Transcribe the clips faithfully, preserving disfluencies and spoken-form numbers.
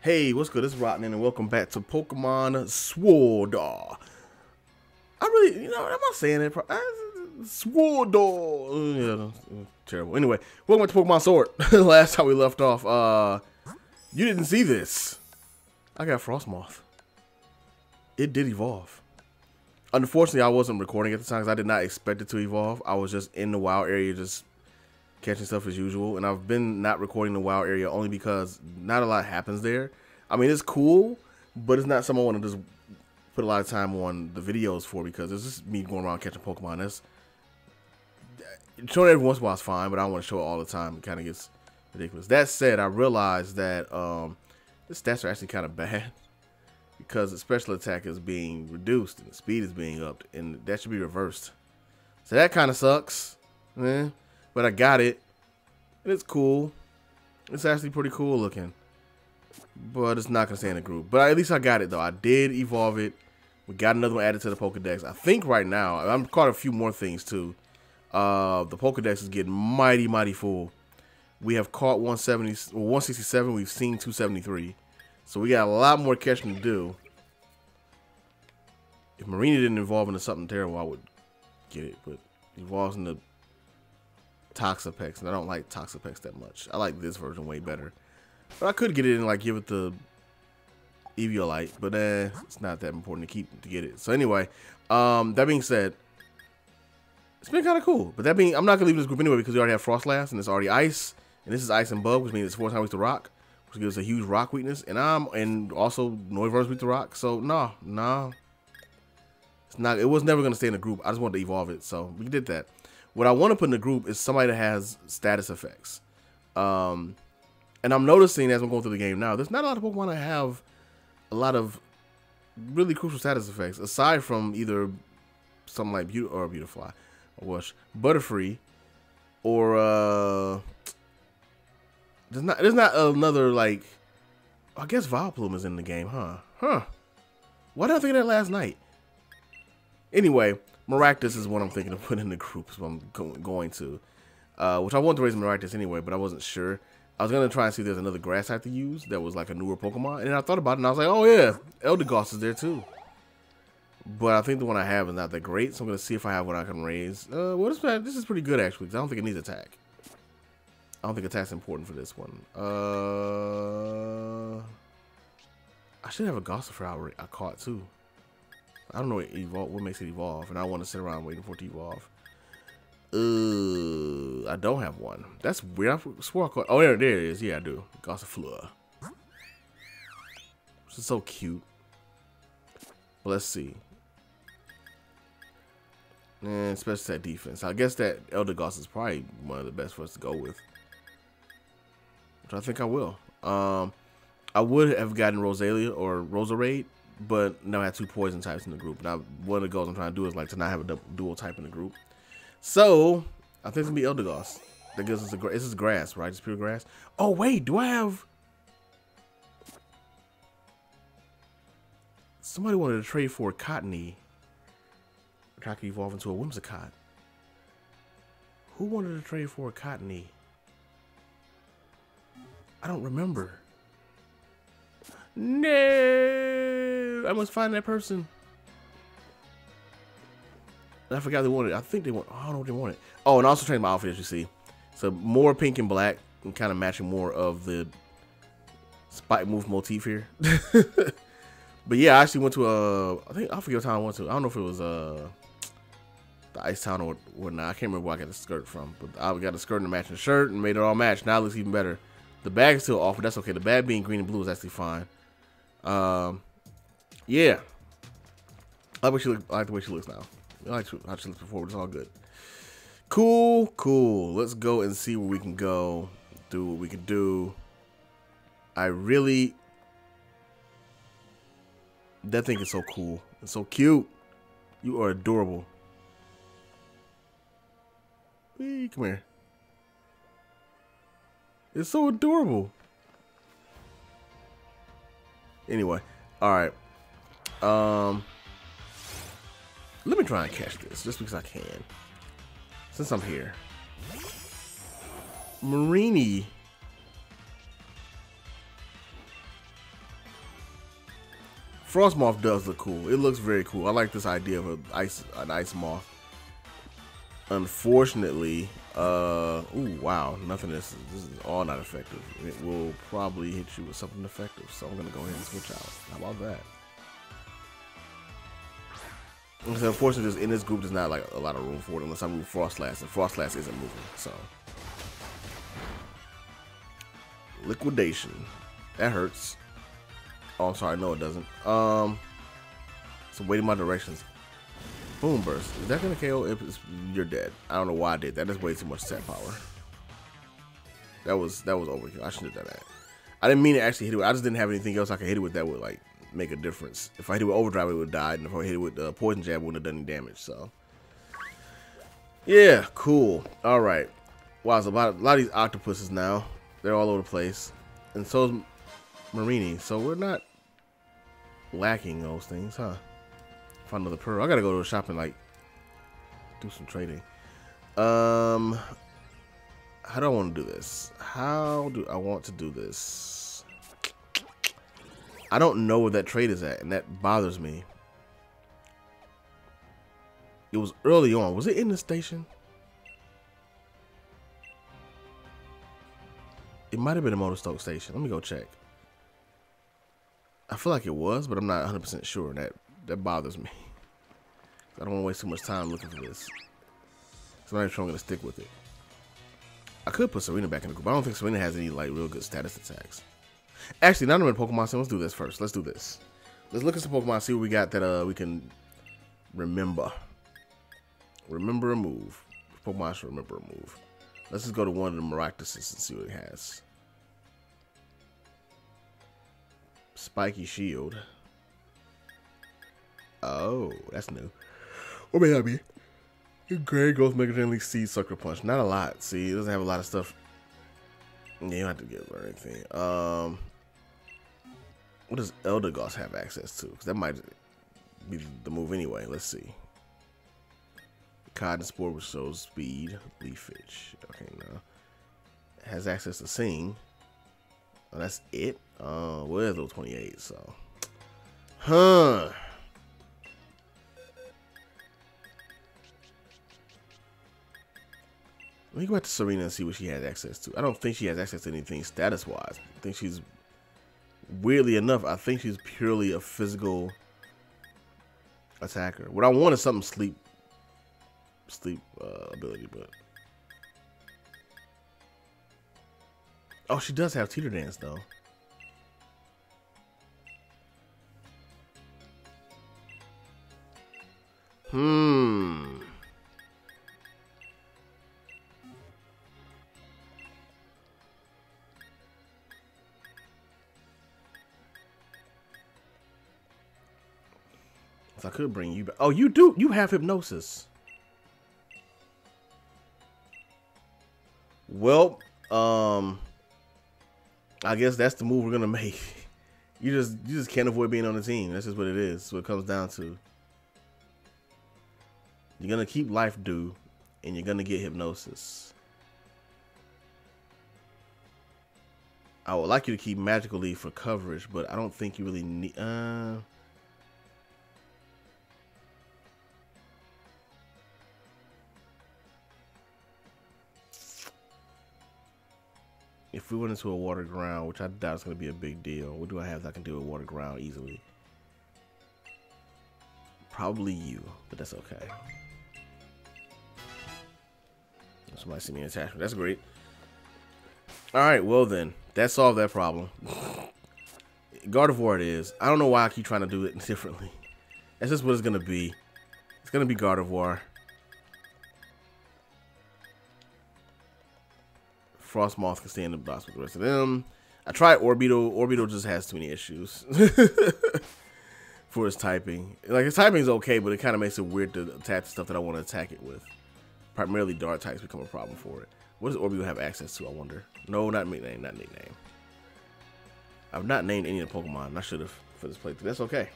Hey, what's good? It's Roknin and welcome back to Pokemon Sword. I really, you know, am I saying it? Sword. Yeah, terrible. Anyway, welcome back to Pokemon Sword. Last time we left off, uh, you didn't see this. I got Frostmoth. It did evolve. Unfortunately, I wasn't recording at the time because I did not expect it to evolve. I was just in the wild area, just catching stuff as usual, and I've been not recording the wild area only because not a lot happens there. I mean, it's cool, but it's not something I want to just put a lot of time on the videos for because it's just me going around catching Pokemon. That's showing it every once in a while is fine, but I don't want to show it all the time. It kind of gets ridiculous. That said, I realized that um, the stats are actually kind of bad because the special attack is being reduced and the speed is being upped, and that should be reversed. So that kind of sucks, man. But I got it, and it's cool. It's actually pretty cool looking, but it's not gonna stay in the group. But at least I got it though. I did evolve it. We got another one added to the Pokedex. I think right now I'm caught a few more things too. Uh, the Pokedex is getting mighty, mighty full. We have caught one seventy, well, one sixty-seven. We've seen two seventy-three, so we got a lot more catching to do. If Marina didn't evolve into something terrible, I would get it. But it evolves into Toxapex, and I don't like Toxapex that much. I like this version way better. But I could get it and like give it the Eviolite, but eh, it's not that important to keep to get it. So anyway, um, that being said, it's been kind of cool. But that being, I'm not gonna leave this group anyway because we already have Froslass and it's already ice, and this is ice and bug, which means it's four times weak to rock, which gives us a huge rock weakness. And I'm and also Noivern's weak to rock. So no, no, it's not. It was never gonna stay in the group. I just wanted to evolve it, so we did that. What I want to put in the group is somebody that has status effects. Um, and I'm noticing as I'm going through the game now, there's not a lot of Pokemon that have a lot of really crucial status effects, aside from either something like Beauty or Beautifly, or Butterfree, or uh, there's not there's not another like. I guess Vileplume is in the game, huh? Huh? Why did I think of that last night? Anyway. Maractus is what I'm thinking of putting in the group, so I'm going to. Uh, which I wanted to raise Maractus anyway, but I wasn't sure. I was going to try and see if there's another grass type to use that was like a newer Pokemon. And then I thought about it, and I was like, oh yeah, Eldegoss is there too. But I think the one I have is not that great, so I'm going to see if I have what I can raise. Uh, well, this, this is pretty good actually, because I don't think it needs attack. I don't think attack's important for this one. Uh, I should have a Gossifleur I caught too. I don't know what, evolve, what makes it evolve, and I want to sit around waiting for it to evolve. Uh, I don't have one. That's weird. I swore I caught. Oh, there, there it is. Yeah, I do. Gossifleur. This is so cute. But let's see. And special set defense. I guess that Eldegoss is probably one of the best for us to go with. Which I think I will. Um, I would have gotten Rosalia or Roserade. But now I have two poison types in the group. And I, one of the goals I'm trying to do is like to not have a du dual type in the group. So I think it's gonna be Eldegoss. That gives us a grass. This is grass, right? It's pure grass. Oh wait, do I have? Somebody wanted to trade for a Cottony. I could evolve into a Whimsicott. Who wanted to trade for a Cottony? I don't remember. No, I must find that person. And I forgot they wanted. I think they want. I don't know what they wanted. Oh, and I also changed my outfit as you see. So more pink and black, and kind of matching more of the Spikemuth motif here. But yeah, I actually went to a. I think I forget what town I went to. I don't know if it was uh the Ice Town or whatnot. I can't remember where I got the skirt from, but I got a skirt and a matching shirt and made it all match. Now it looks even better. The bag is still awful. That's okay. The bag being green and blue is actually fine. Um, yeah, I wish she looked, I like the way she looks now. I like how she looks before, but it's all good. Cool, cool. Let's go and see where we can go, do what we can do. I really, that thing is so cool. It's so cute. You are adorable. Hey, come here. It's so adorable. Anyway, all right. Um, let me try and catch this just because I can. Since I'm here, Marini. Frostmoth does look cool. It looks very cool. I like this idea of an ice, an ice moth. Unfortunately, uh, ooh, wow, nothing is, this is all not effective. It will probably hit you with something effective, so I'm gonna go ahead and switch out. How about that? Because unfortunately, in this group, there's not like a lot of room for it unless I move Froslass, and Froslass isn't moving, so. Liquidation. That hurts. Oh, I'm sorry, no, it doesn't. Um, so wait in my directions. Boom burst. Is that gonna K O? If it's, you're dead. I don't know why I did that. That's way too much stat power. That was that was overkill. I shouldn't have done that. I didn't mean to actually hit it with. I just didn't have anything else I could hit it with that would like make a difference. If I hit it with overdrive, it would die, and if I hit it with uh, poison jab, it wouldn't have done any damage. So yeah, cool. All right. Wow, there's a lot of, a lot of these octopuses now. They're all over the place, and so is Marini. So we're not lacking those things, huh? Find another pearl. I gotta go to the shop and like do some trading. Um, how do I want to do this? How do I want to do this? I don't know where that trade is at, and that bothers me. It was early on. Was it in the station? It might have been a Motostoke station. Let me go check. I feel like it was, but I'm not one hundred percent sure. That That bothers me. I don't want to waste too much time looking for this. So I'm not even sure I'm going to stick with it. I could put Serena back in the group. I don't think Serena has any like real good status attacks. Actually, now I'm in Pokemon, so let's do this first. Let's do this. Let's look at some Pokemon, see what we got that uh, we can remember. Remember a move. Pokemon should remember a move. Let's just go to one of the Maractuses and see what it has. Spiky Shield. Oh, that's new. What may that be? Great growth, Mega Drain Leak, Seed, Sucker Punch. Not a lot. See, it doesn't have a lot of stuff. Yeah, you don't have to give her anything. Um, what does Eldegoss have access to? Because that might be the move anyway. Let's see. Cotton Spore, which shows speed. Leafage. Okay, no. It has access to Sing. Oh, that's it? Uh, well, there's level twenty-eight, so. Huh. Let me go back to Serena and see what she has access to. I don't think she has access to anything status-wise. I think she's, weirdly enough, I think she's purely a physical attacker. What I want is something sleep, sleep uh, ability, but. Oh, she does have Teeter Dance, though. Hmm. I could bring you back. Oh, you do. You have hypnosis. Well, um, I guess that's the move we're gonna make. You just, you just can't avoid being on the team. That's just what it is. That's what it comes down to. You're gonna keep life due, and you're gonna get hypnosis. I would like you to keep Magical Leaf for coverage, but I don't think you really need. Uh, If we went into a water ground, which I doubt is going to be a big deal. What do I have that I can do with water ground easily? Probably you, but that's okay. Somebody sent me an attachment. That's great. All right, well then, that solved that problem. Gardevoir it is. I don't know why I keep trying to do it differently. That's just what it's going to be. It's going to be Gardevoir. Frostmoth can stay in the box with the rest of them. I tried Orbeetle. Orbeetle just has too many issues for his typing. Like, his typing is okay, but it kind of makes it weird to attack the stuff that I want to attack it with. Primarily dark types become a problem for it. What does Orbeetle have access to, I wonder? No, not nickname, not nickname. I've not named any of the Pokemon. I should have for this playthrough. That's okay.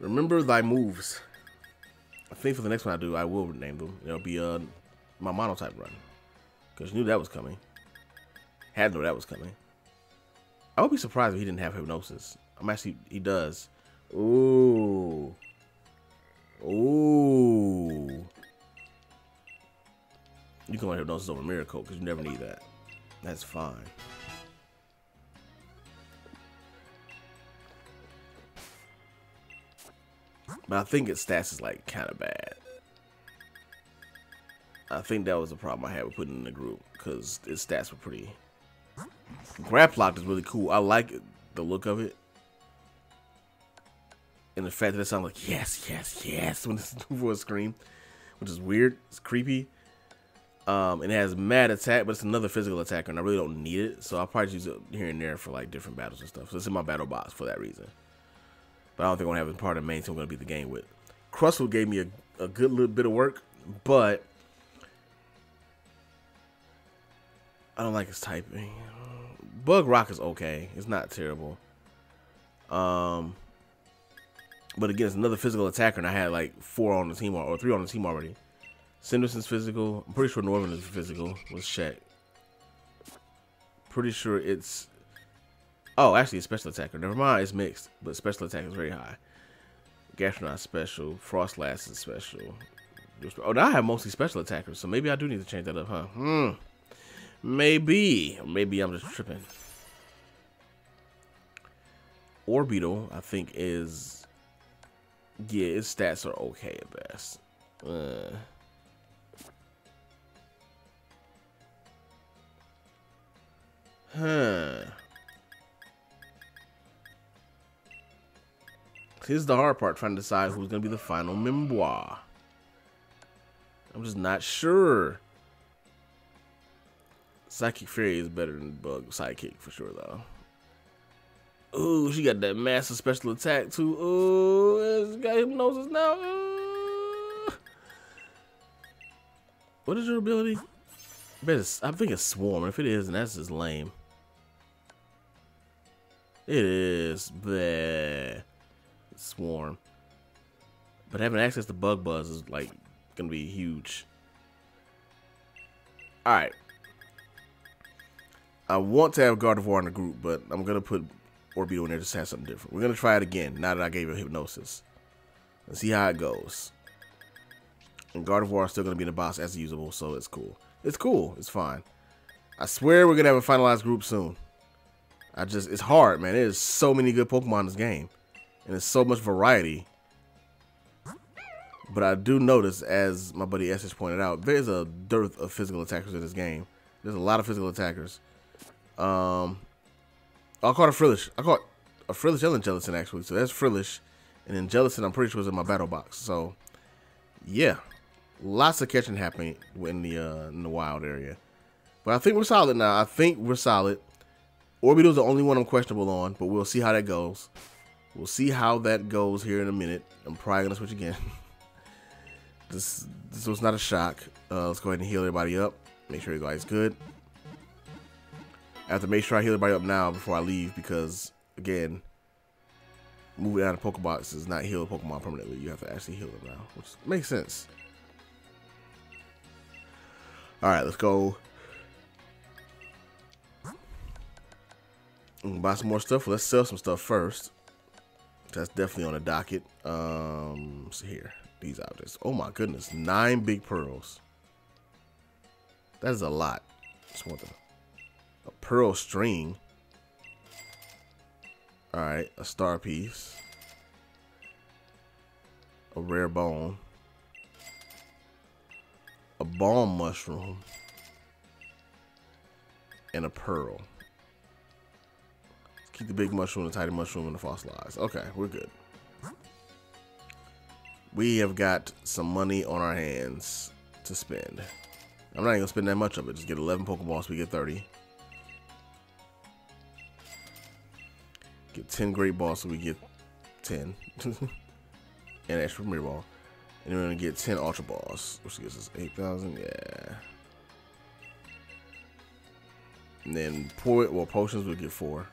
Remember thy moves. I think for the next one I do, I will name them. It'll be uh, my monotype run. Because knew that was coming. Had to know that was coming. I would be surprised if he didn't have hypnosis. I'm actually, he does. Ooh. Ooh. You can only have those over Miracle because you never need that. That's fine. But I think its stats is like kind of bad. I think that was the problem I had with putting it in the group because its stats were pretty. Graplock is really cool. I like it, the look of it. And the fact that it sounds like yes, yes, yes when it's for a scream, which is weird. It's creepy. Um, and it has mad attack, but it's another physical attacker, and I really don't need it. So I'll probably use it here and there for like different battles and stuff. So it's in my battle box for that reason. But I don't think I'm going to have it part of the main team I'm going to beat the game with. Crustle gave me a, a good little bit of work, but I don't like his typing. Bug Rock is okay. It's not terrible. Um, but again, it's another physical attacker, and I had like four on the team or three on the team already. Cinderason's physical. I'm pretty sure Noivern is physical. Let's check. Pretty sure it's... Oh, actually, a special attacker. Never mind, it's mixed, but special attack is very high. Gastrodon special. Froslass is special. Oh, now I have mostly special attackers, so maybe I do need to change that up, huh? Hmm. Maybe. Maybe I'm just tripping. Orbeetle, I think, is... Yeah, its stats are okay at best. Uh... Huh... Here's the hard part, trying to decide who's going to be the final Memoir. I'm just not sure. Psychic Fury is better than Bug Psychic for sure, though. Ooh, she got that massive special attack, too. Ooh, she got Hypnosis now. Ooh. What is your ability? I think it's Swarm. If it is, then that's just lame. It is bad. Swarm, but having access to Bug Buzz is like gonna be huge. All right, I want to have Gardevoir in the group, but I'm gonna put Orbeetle in there just to have something different. We're gonna try it again now that I gave it Hypnosis and see how it goes. And Gardevoir is still gonna be in the box as usable, so it's cool. It's cool. It's fine. I swear we're gonna have a finalized group soon. I just, it's hard, man. There's so many good Pokemon in this game. And there's so much variety. But I do notice, as my buddy Essex pointed out, there's a dearth of physical attackers in this game. There's a lot of physical attackers. Um, I caught a Frillish. I caught a Frillish and Jellicent, actually. So that's Frillish. And then Jellicent, I'm pretty sure, is in my battle box. So, yeah. Lots of catching happening in the, uh, in the wild area. But I think we're solid now. I think we're solid. Orbito's the only one I'm questionable on, but we'll see how that goes. We'll see how that goes here in a minute. I'm probably going to switch again. this this was not a shock. Uh, let's go ahead and heal everybody up. Make sure everybody's good. I have to make sure I heal everybody up now before I leave because, again, moving out of Pokebox is not heal Pokemon permanently. You have to actually heal them now, which makes sense. All right, let's go. Buy some more stuff. Let's sell some stuff first. That's definitely on the docket. Um, so here, these objects. Oh my goodness, nine big pearls. That is a lot. Just want the, a pearl string. All right, a star piece. A rare bone. A balm mushroom. And a pearl. Keep the big mushroom, the tiny mushroom, and the fossilized. Okay, we're good. We have got some money on our hands to spend. I'm not even going to spend that much of it. Just get eleven Pokeballs, we get thirty. Get ten Great Balls, so we get ten. And extra Premier Ball. And we're going to get ten Ultra Balls, which gives us eight thousand. Yeah. And then pour it, well, potions, we'll get four.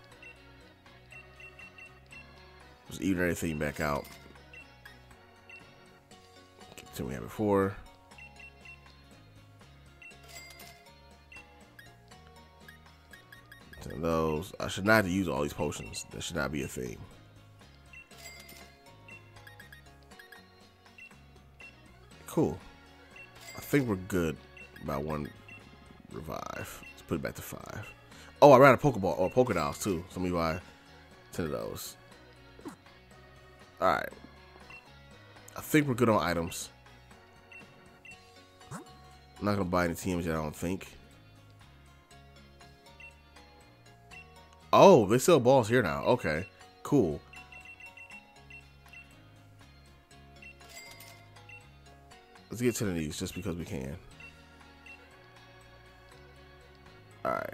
Just even everything back out. Continue we have it four. ten of those. I should not have to use all these potions. That should not be a thing. Cool. I think we're good by one revive. Let's put it back to five. Oh, I ran a Pokeball or Pokedols too. So let me buy ten of those. Alright. I think we're good on items. I'm not going to buy any T Ms yet, I don't think. Oh, they sell balls here now. Okay, cool. Let's get ten of these just because we can. Alright.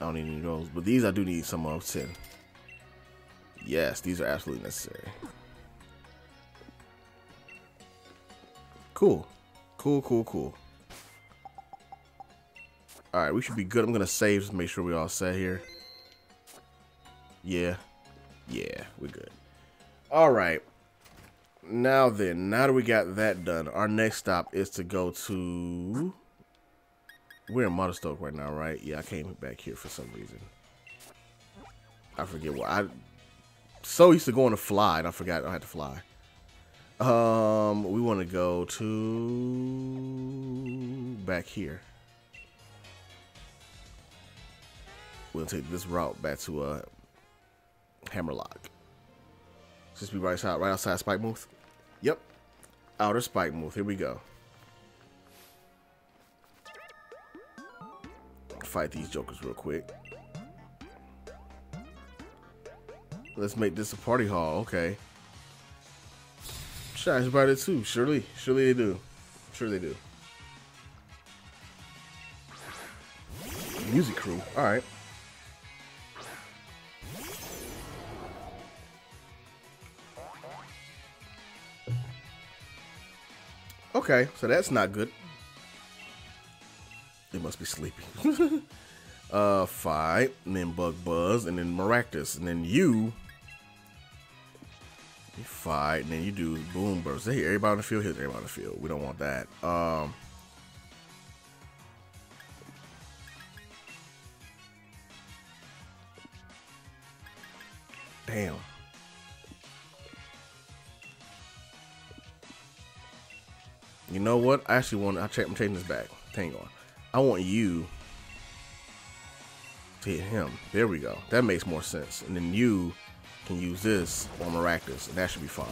I don't need any of those, but these I do need some of ten. Yes, these are absolutely necessary. Cool. Cool, cool, cool. Alright, we should be good. I'm going to save just to make sure we all set here. Yeah. Yeah, we're good. Alright. Now then, now that we got that done, our next stop is to go to... We're in Motostoke right now, right? Yeah, I came back here for some reason. I forget what I... So used to going to fly, and I forgot I had to fly. Um, we want to go to back here. We'll take this route back to uh, Hammerlock. Just be right outside, right outside Spikemuth. Yep, outer Spikemuth. Here we go. Fight these jokers real quick. Let's make this a party hall. Okay. Shy's about it too. Surely, surely they do. Sure they do. Music crew. All right. Okay, so that's not good. It must be sleeping. uh, fight, and then Bug Buzz, and then Maractus, and then you. You fight, and then you do boom burst. Hey, everybody on the field, here's everybody on the field. We don't want that. Um, damn. You know what? I actually want. I check. I'm changing this back. Hang on. I want you to hit him. There we go. That makes more sense. And then you can use this on Maractus, and that should be fine.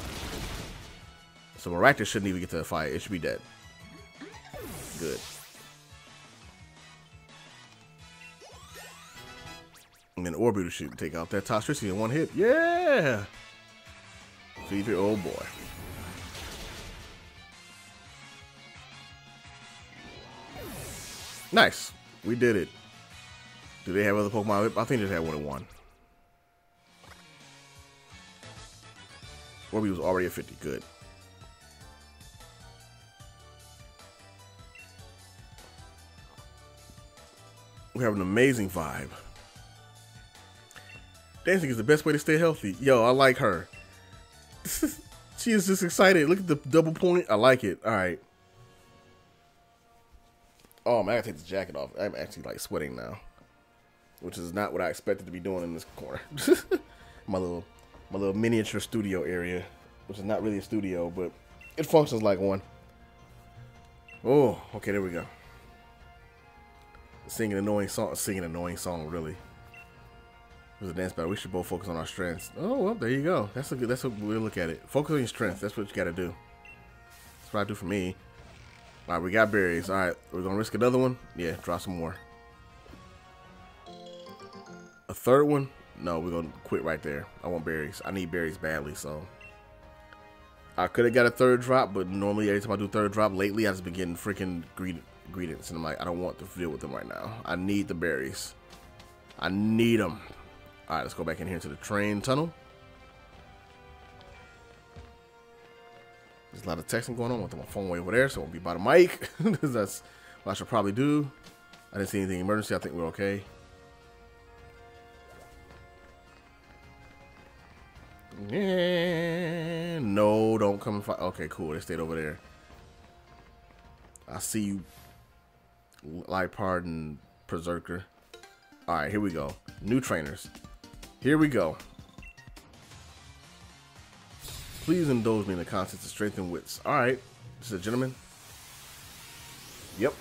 So Maractus shouldn't even get to the fight. It should be dead. Good. And then Orbeetle should take out that Toxapex in one hit. Yeah! Feed your old boy. Nice. We did it. Do they have other Pokemon? I think they just had one at one. Orbeetle was already at fifty. Good. We have an amazing vibe. Dancing is the best way to stay healthy. Yo, I like her. She is just excited. Look at the double point. I like it. All right. Oh, man, I gotta take this jacket off. I'm actually like sweating now, which is not what I expected to be doing in this corner. My little, my little miniature studio area, which is not really a studio, but it functions like one. Oh, okay, there we go. Singing annoying song, singing annoying song, really. It was a dance battle. We should both focus on our strengths. Oh, well, there you go. That's a good. That's a good way to look at it. Focus on your strengths. That's what you gotta do. That's what I do for me. All right, we got berries. All right, we're gonna risk another one. Yeah, draw some more. A third one? No, we're gonna quit right there. I want berries. I need berries badly, so I could have got a third drop, but normally every time I do third drop lately, I just been getting freaking greed greedents, and I'm like, I don't want to deal with them right now. I need the berries. I need them. All right, let's go back in here to the train tunnel. There's a lot of texting going on. I want my phone way over there, so it won't be by the mic. That's what I should probably do. I didn't see anything emergency. I think we're okay. Yeah. No, don't come and fight. Okay, cool. They stayed over there. I see you. Lipard and Berserker. All right, here we go. New trainers. Here we go. Please indulge me in the concept of strength and wits. All right, this is a gentleman. Yep.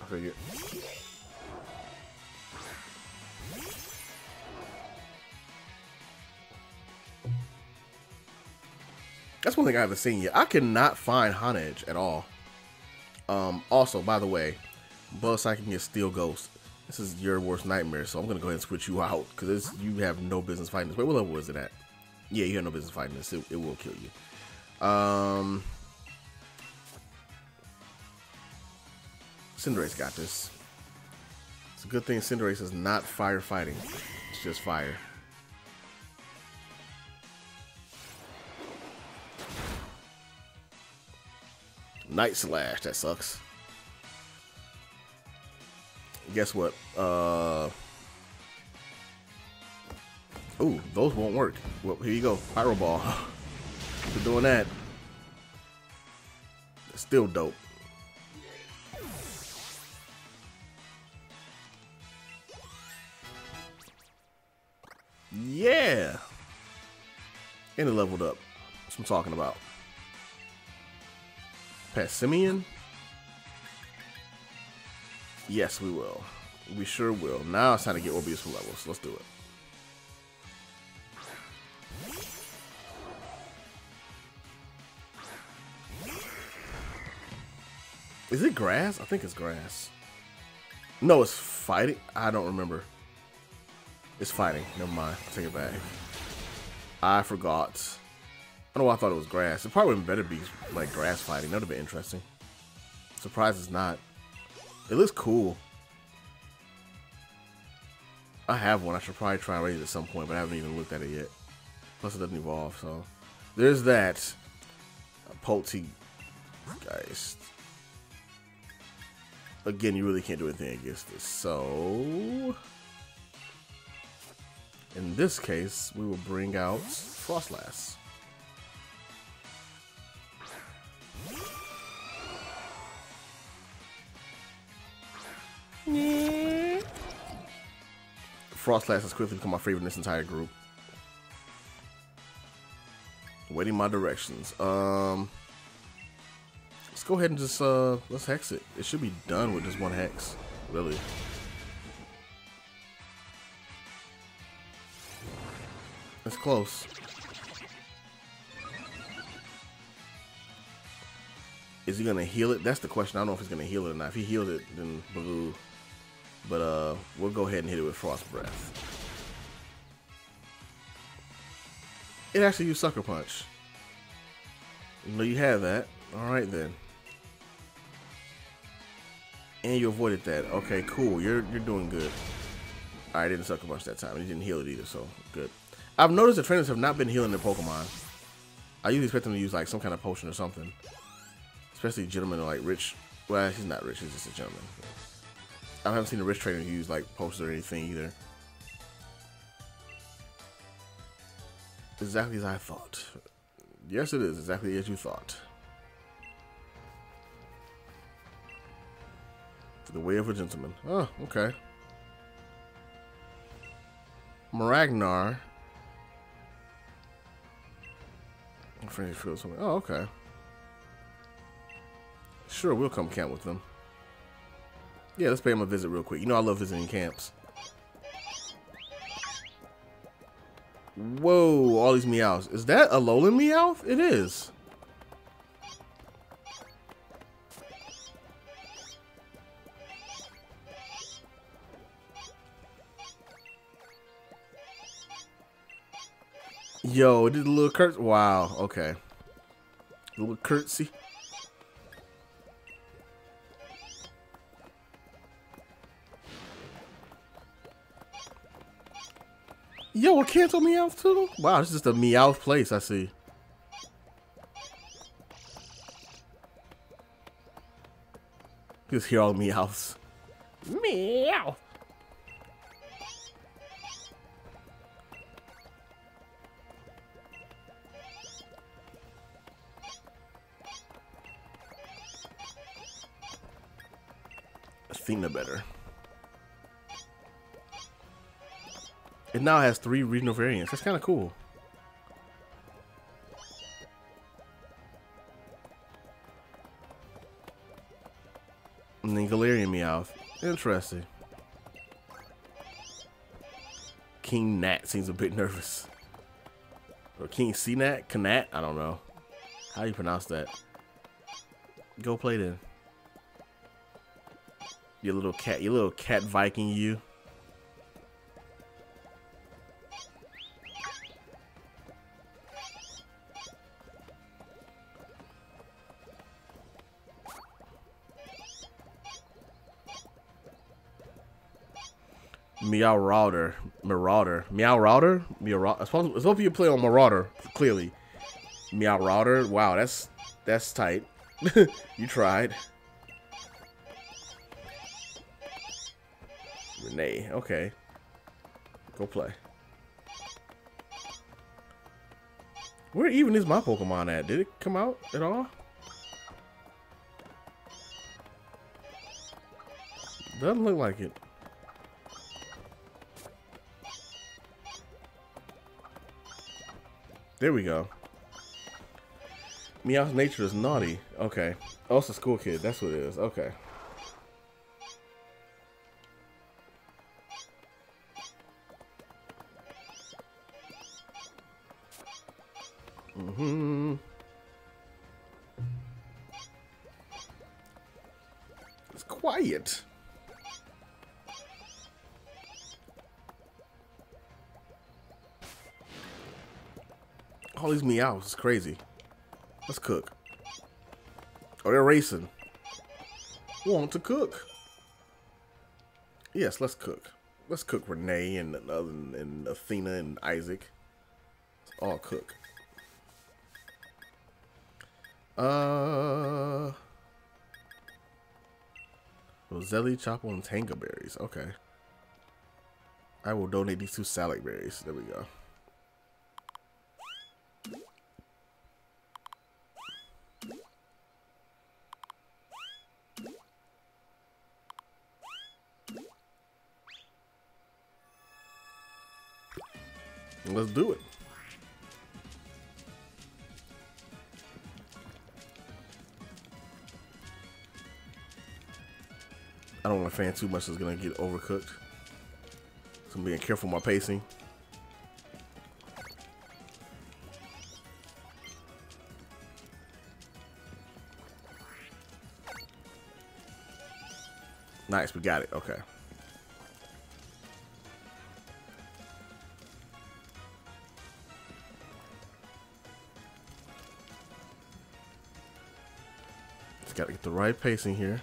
I figured. That's one thing I haven't seen yet. I cannot find Hon Edge at all. Um, also, by the way, Buzz, I can get Steel Ghost. This is your worst nightmare, so I'm going to go ahead and switch you out because you have no business fighting this. Wait, what level is it at? Yeah, you have no business fighting this. It, it will kill you. Um, Cinderace got this. It's a good thing Cinderace is not firefighting. It's just fire. Night Slash, that sucks. Guess what? Uh, ooh, those won't work. Well, here you go, Pyro Ball. For doing that, it's still dope. Yeah, and it leveled up. That's what I'm talking about. Passimian? Yes, we will. We sure will. Now it's time to get Orbeez for levels. Let's do it. Is it grass? I think it's grass. No, it's fighting. I don't remember. It's fighting. Never mind. I'll take it back. I forgot. I don't know why I thought it was grass. It probably would better be like grass fighting. That would have been interesting. Surprised it's not. It looks cool. I have one. I should probably try and raise it at some point, but I haven't even looked at it yet. Plus, it doesn't evolve, so. There's that. Poltergeist. Again, you really can't do anything against this, so. In this case, we will bring out Froslass. Yeah. Froslass has quickly become my favorite in this entire group. Waiting my directions. Um, let's go ahead and just uh, let's hex it. It should be done with just one hex, really. That's close. Is he gonna heal it? That's the question. I don't know if he's gonna heal it or not. If he healed it, then blue. But uh, we'll go ahead and hit it with Frost Breath. It actually used Sucker Punch. No, you have that. All right then. And you avoided that. Okay, cool. You're you're doing good. All right, didn't Sucker Punch that time. You didn't heal it either, so good. I've noticed the trainers have not been healing their Pokemon. I usually expect them to use like some kind of potion or something. Especially gentlemen are like rich. Well, he's not rich. He's just a gentleman. I haven't seen a rich trainer use like potions or anything either. Exactly as I thought. Yes, it is exactly as you thought. The way of a gentleman. Oh, okay. Maragnar. I'm afraid to feel something. Oh, okay. Sure, we'll come camp with them. Yeah, let's pay him a visit real quick. You know I love visiting camps. Whoa, all these meows. Is that a Alolan meow? It is. Yo, it did a little curtsy. Wow, okay. A little curtsy. Yo, a Kanto Meowth too? Wow, this is just a Meowth place, I see. You just hear all the Meowths. Meow! Athena better. It now has three regional variants. That's kind of cool. And then Galarian Meowth. Interesting. King Nat seems a bit nervous. Or King C-Nat? Knat? I don't know. How do you pronounce that? Go play then. Your little cat, your little cat Viking you. Meow Router, Marauder, Meow Router, Meow. It's supposed to be a play on Marauder, clearly. Meow Router. Wow, that's that's tight. You tried. Renee. Okay. Go play. Where even is my Pokemon at? Did it come out at all? Doesn't look like it. There we go. Meow's nature is naughty. Okay. Oh, it's a school kid. That's what it is. Okay. Mm-hmm. It's quiet. All these meows is crazy. Let's cook. Oh, they're racing. Want to cook? Yes, let's cook. Let's cook Renee and another and Athena and Isaac. Let's all cook. Uh, Roselli, Chopple, and Tango berries. Okay. I will donate these two salad berries. There we go. Let's do it. I don't want to fan too much, it's gonna get overcooked. So I'm being careful with my pacing. Nice, we got it, okay. Gotta get the right pacing here.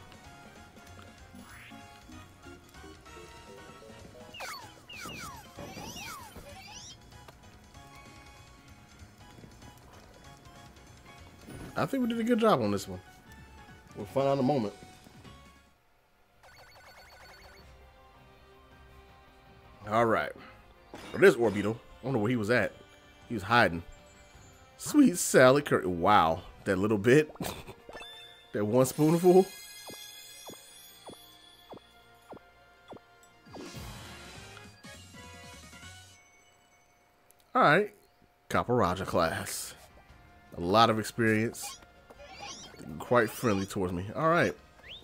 I think we did a good job on this one. We'll find out in a moment. All right. Well, there's Orbeetle. I don't know where he was at. He was hiding. Sweet salad curry. Wow, that little bit. That one spoonful. All right, Copper Raja class. A lot of experience. Quite friendly towards me. All right,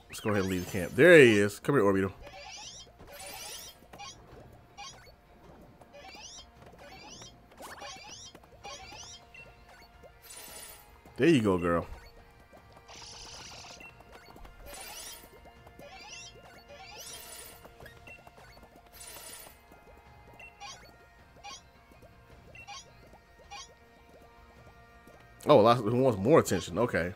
let's go ahead and leave the camp. There he is. Come here, Orbeetle. There you go, girl. Oh, lots of, who wants more attention? Okay.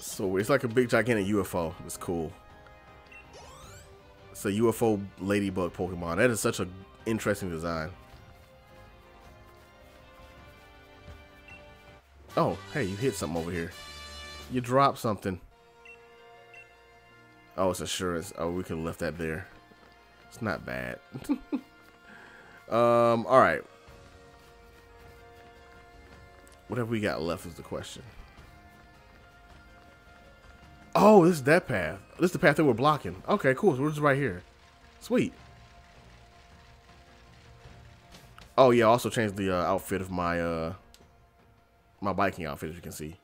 So it's like a big gigantic U F O. It's cool. It's a U F O ladybug Pokemon. That is such an interesting design. Oh, hey, you hit something over here. You dropped something. Oh, it's assurance. Oh, we could have left that there. It's not bad. Um, all right. What have we got left is the question. Oh, this is that path. This is the path that we're blocking. Okay, cool. So we're just right here. Sweet. Oh yeah, I also changed the uh, outfit of my uh my Viking outfit, as you can see.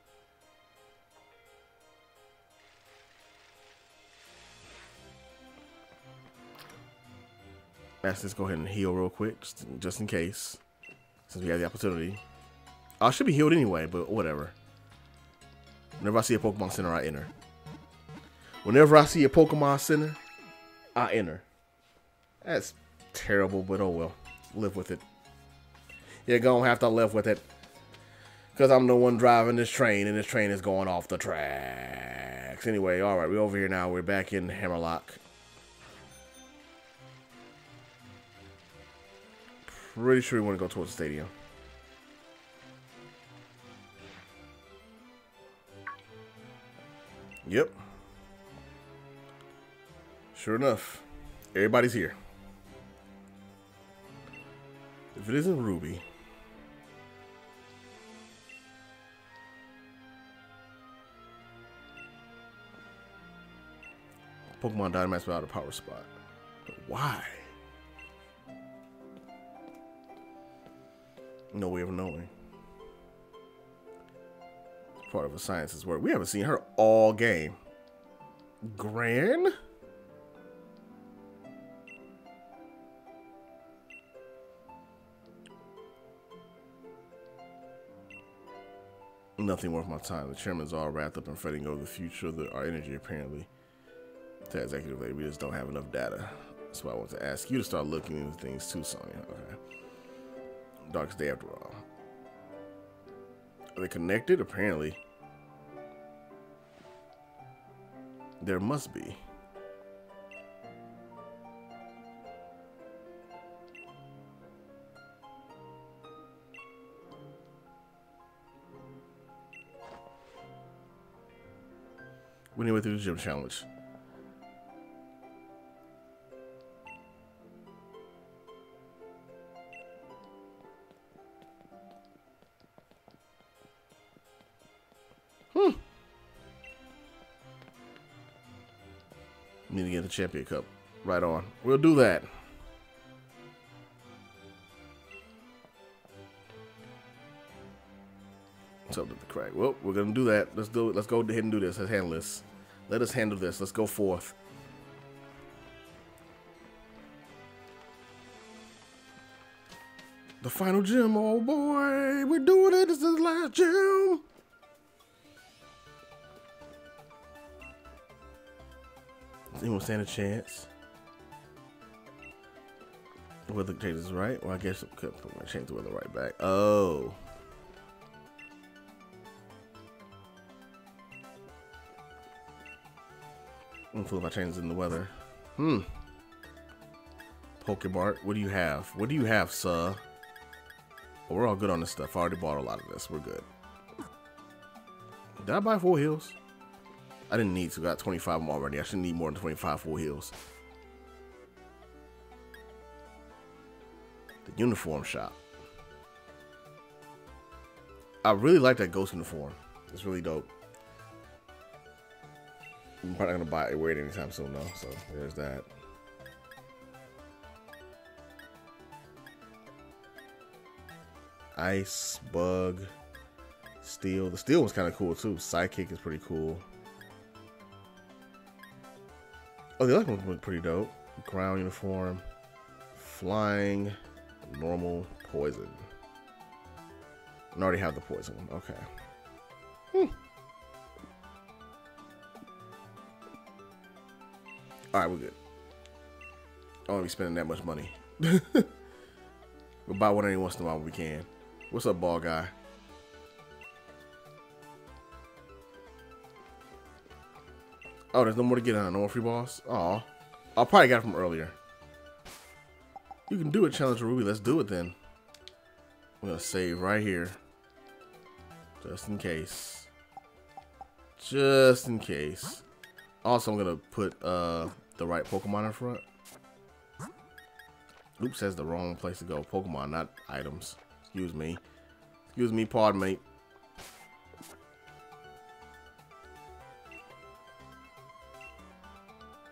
Let's just go ahead and heal real quick, just, just in case, since we have the opportunity. I should be healed anyway, but whatever. Whenever I see a Pokemon Center, I enter. Whenever I see a Pokemon Center, I enter. That's terrible, but oh well. Live with it. You're gonna have to live with it, because I'm the one driving this train, and this train is going off the tracks. Anyway, all right, we're over here now. We're back in Hammerlock. Pretty sure we want to go towards the stadium. Yep. Sure enough, everybody's here. If it isn't Ruby. Pokemon Dynamax without a power spot. But why? No way of knowing. Part of a science's work. We haven't seen her all game. Gran? Nothing worth my time. The chairman's all wrapped up in fretting over the future of the, our energy, apparently. To executive lady, we just don't have enough data. That's why I want to ask you to start looking into things too, Sonia. Okay. Darkest day after all. Are they connected? Apparently. There must be. We need to go through the gym challenge. Hmm. Need to get the champion cup. Right on. We'll do that. Up to the crack. Well, we're gonna do that. Let's do it. Let's go ahead and do this. Let's handle this. Let us handle this. Let's go forth. The final gym. Oh boy, we're doing it. This is the last gym. Does anyone stand a chance? The weather changes, right? Well, I guess I could change the weather right back. Oh. I'm full of changes in the weather. Hmm. Pokebart, what do you have? What do you have, sir? Well, we're all good on this stuff. I already bought a lot of this. We're good. Did I buy full heals? I didn't need to. I got twenty-five of them already. I shouldn't need more than twenty-five full heals. The uniform shop. I really like that ghost uniform. It's really dope. I'm probably not gonna buy it, wear it anytime soon though, so there's that. Ice, bug, steel. The steel was kind of cool too. Psychic is pretty cool. Oh, the other one was pretty dope. Ground uniform, flying, normal, poison. I already have the poison one. Okay. Hmm. All right, we're good. I won't be spending that much money. We'll buy one every once in a while when we can. What's up, ball guy? Oh, there's no more to get on. No more free balls? Aw. I probably got it from earlier. You can do it, Challenge Ruby. Let's do it then. I'm going to save right here. Just in case. Just in case. Also, I'm going to put... Uh, the right Pokemon in front. Oops, that's the wrong place to go. Pokemon, not items. Excuse me. Excuse me, pardon me.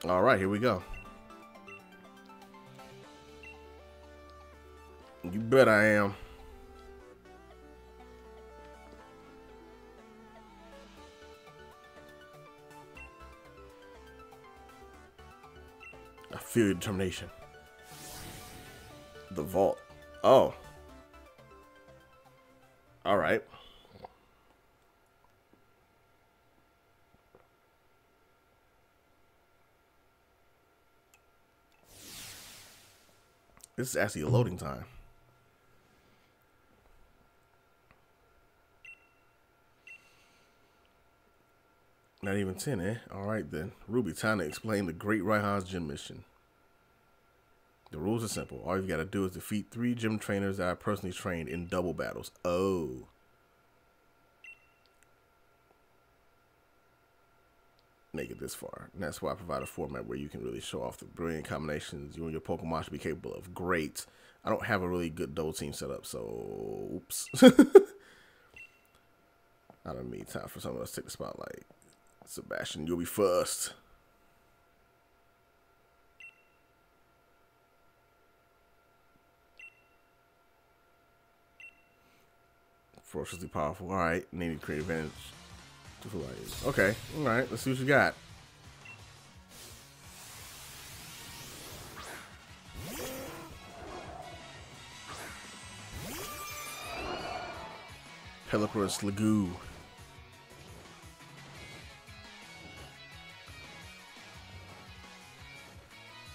All right, here we go. You bet I am. I feel your determination. The vault. Oh. All right. This is actually a loading time. Not even ten, eh? All right, then. Ruby, time to explain the Great Raihan's gym mission. The rules are simple. All you've got to do is defeat three gym trainers that I personally trained in double battles. Oh. Make it this far. And that's why I provide a format where you can really show off the brilliant combinations you and your Pokemon should be capable of. Great. I don't have a really good double team set up, so oops. I don't mean time for someone else to take the spotlight. Sebastian, you'll be first. Ferociously powerful. All right, need to create advantage. Okay, all right, let's see what you got. Pelipperous Lagoo.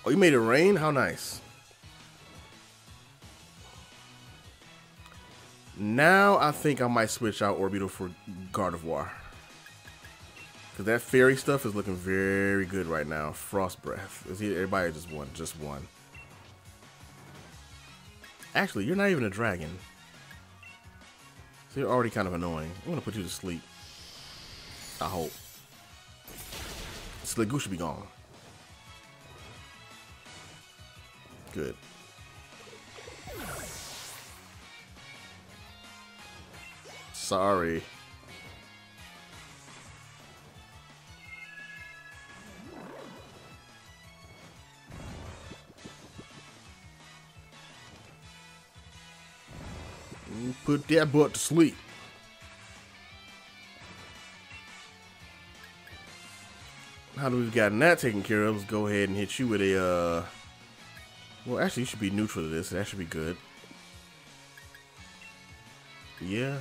Oh, you made it rain? How nice. Now I think I might switch out Orbeetle for Gardevoir. Cause that fairy stuff is looking very good right now. Frost breath. Is he? Everybody just one, just one. Actually, you're not even a dragon, so you're already kind of annoying. I'm gonna put you to sleep. I hope. Sliggoo should be gone. Good. Sorry. Put that butt to sleep. How do we've gotten that taken care of? Let's go ahead and hit you with a, uh, well, actually you should be neutral to this. That should be good. Yeah.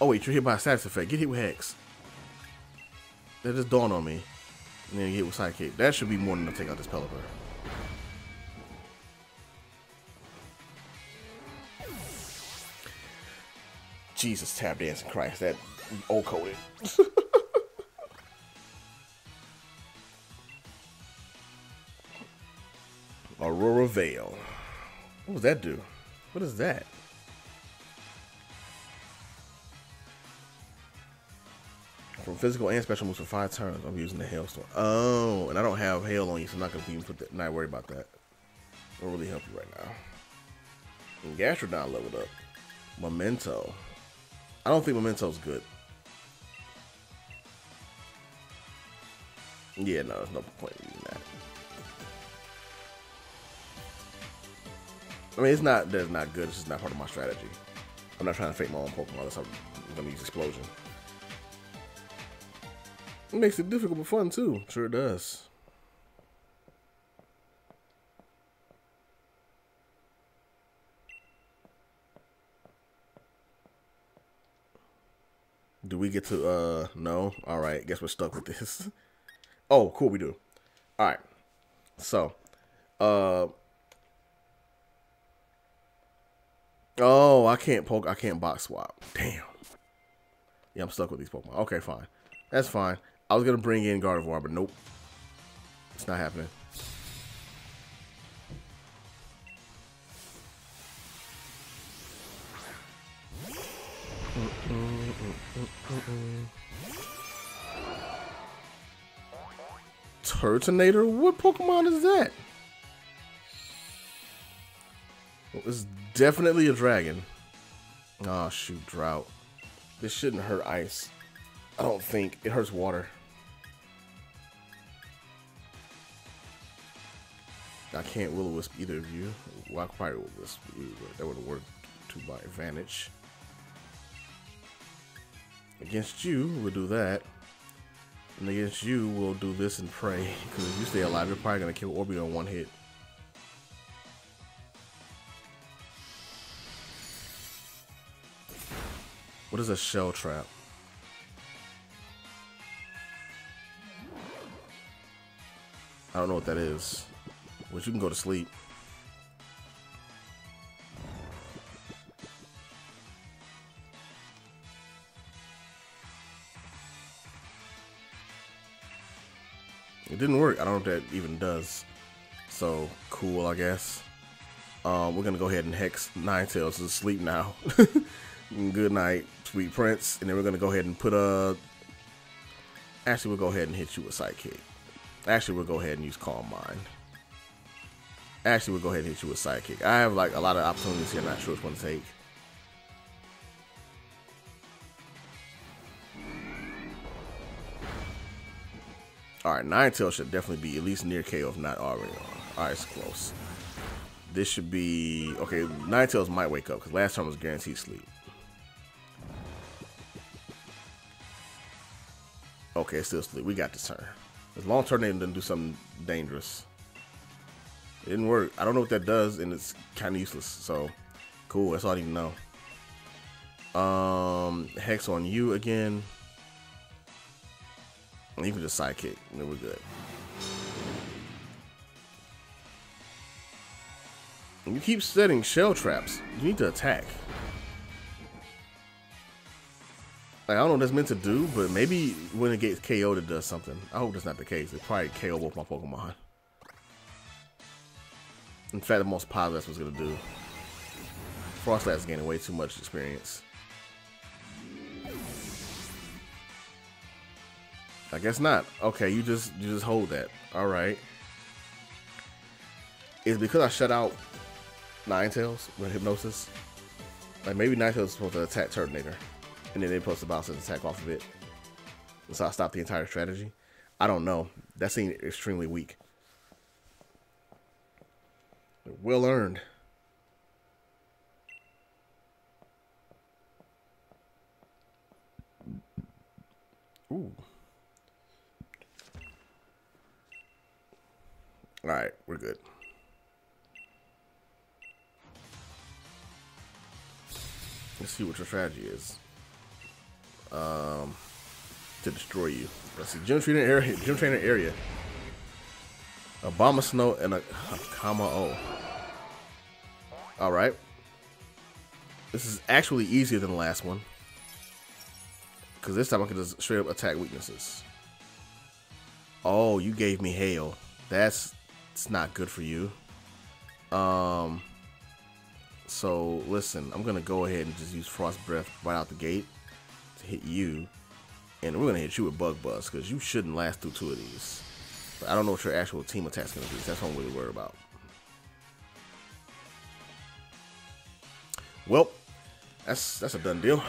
Oh wait, you're hit by a status effect. Get hit with Hex. That just dawned on me. And then you hit with Sidekick. That should be more than enough to take out this Pelipper. Jesus, tap dancing Christ, that old coded. Aurora Veil. What does that do? What is that? From physical and special moves for five turns, I'm using the Hailstorm. Oh, and I don't have hail on you, so I'm not gonna even put that. Not worry about that. It'll really help you right now. And Gastrodon leveled up. Memento. I don't think Memento's good. Yeah, no, there's no point in that. I mean, it's not that it's not good, it's just not part of my strategy. I'm not trying to fake my own Pokemon, unless I'm gonna use Explosion. It makes it difficult but fun too. Sure does. Do we get to, uh, no? All right, guess we're stuck with this. Oh, cool, we do. All right, so, uh, oh, I can't poke, I can't box swap. Damn. Yeah, I'm stuck with these Pokemon. Okay, fine. That's fine. I was gonna bring in Gardevoir, but nope. It's not happening. Turtonator? What Pokemon is that? Well, it's definitely a dragon. Oh shoot, drought. This shouldn't hurt ice. I don't think. It hurts water. I can't Will O Wisp either of you. Well, I probably Will O Wisp you, but that would have worked to my advantage. Against you, we'll do that. And against you, we'll do this and pray. Because if you stay alive, you're probably going to kill Orbeetle on one hit. What is a shell trap? I don't know what that is. But you can go to sleep. It didn't work. I don't know what that even does. So cool, I guess. Um, we're gonna go ahead and hex Ninetales to sleep now. Good night, sweet prince. And then we're gonna go ahead and put a. Actually, we'll go ahead and hit you with Psychic. Actually, we'll go ahead and use Calm Mind. Actually, we'll go ahead and hit you with Psychic. I have like a lot of opportunities here. I'm not sure which one to take. All right, Ninetales should definitely be at least near K O, if not already on. All right, it's close. This should be okay. Ninetales might wake up because last time was guaranteed sleep. Okay, it's still sleep. We got this turn. This long tornado didn't do something dangerous. It didn't work. I don't know what that does, and it's kind of useless. So, cool. That's all I need to know. Um, hex on you again. And even just Psychic, and then we're good. And you keep setting shell traps. You need to attack. Like, I don't know what that's meant to do, but maybe when it gets K O'd, it does something. I hope that's not the case. It probably K O'd both my Pokemon. In fact, the most positive that's what's going to do. Froslass is gaining way too much experience. I guess not. Okay, you just you just hold that. All right. It's because I shut out Ninetales with Hypnosis. Like maybe Ninetales is supposed to attack Turtonator, and then they post to bounce and attack off of it. And so I stopped the entire strategy. I don't know. That seemed extremely weak. Well earned. Ooh. All right, we're good. Let's see what your strategy is. Um, to destroy you. Let's see, gym trainer area, gym trainer area. A bomb of snow and a, a comma O. All right. This is actually easier than the last one. Cause this time I can just straight up attack weaknesses. Oh, you gave me hail. That's It's not good for you. Um, so listen, I'm gonna go ahead and just use Frost Breath right out the gate to hit you, and we're gonna hit you with Bug Buzz because you shouldn't last through two of these. But I don't know what your actual team attack's gonna be. So that's what I'm really worried about. Well, that's that's a done deal.